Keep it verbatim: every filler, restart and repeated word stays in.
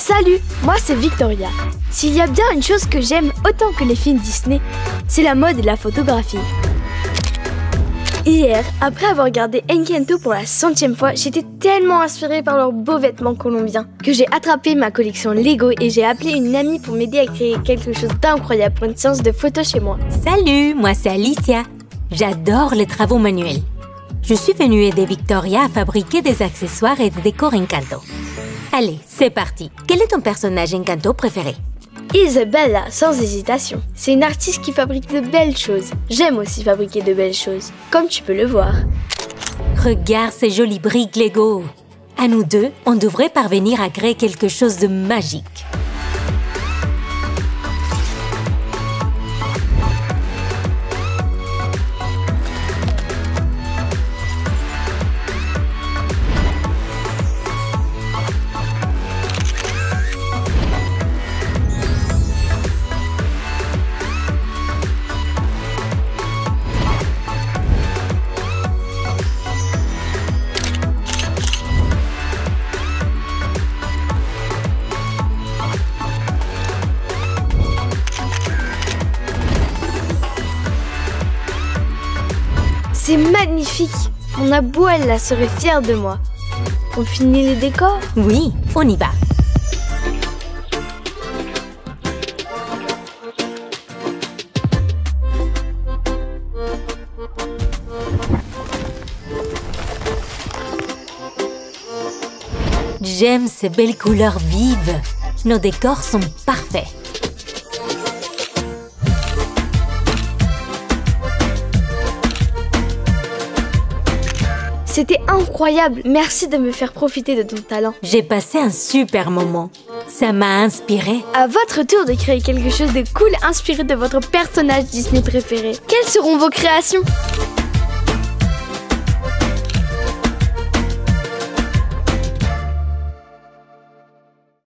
Salut, moi c'est Victoria. S'il y a bien une chose que j'aime autant que les films Disney, c'est la mode et la photographie. Hier, après avoir regardé Encanto pour la centième fois, j'étais tellement inspirée par leurs beaux vêtements colombiens que j'ai attrapé ma collection Lego et j'ai appelé une amie pour m'aider à créer quelque chose d'incroyable pour une séance de photo chez moi. Salut, moi c'est Alicia. J'adore les travaux manuels. Je suis venue aider Victoria à fabriquer des accessoires et des décors Encanto. Allez, c'est parti. Quel est ton personnage Encanto préféré? Isabella, sans hésitation. C'est une artiste qui fabrique de belles choses. J'aime aussi fabriquer de belles choses, comme tu peux le voir. Regarde ces jolies briques Lego. À nous deux, on devrait parvenir à créer quelque chose de magique. C'est magnifique! Mon abuela là serait fière de moi. On finit les décors? Oui, on y va! J'aime ces belles couleurs vives. Nos décors sont parfaits. C'était incroyable, merci de me faire profiter de ton talent. J'ai passé un super moment, ça m'a inspirée. À votre tour de créer quelque chose de cool inspiré de votre personnage Disney préféré. Quelles seront vos créations ?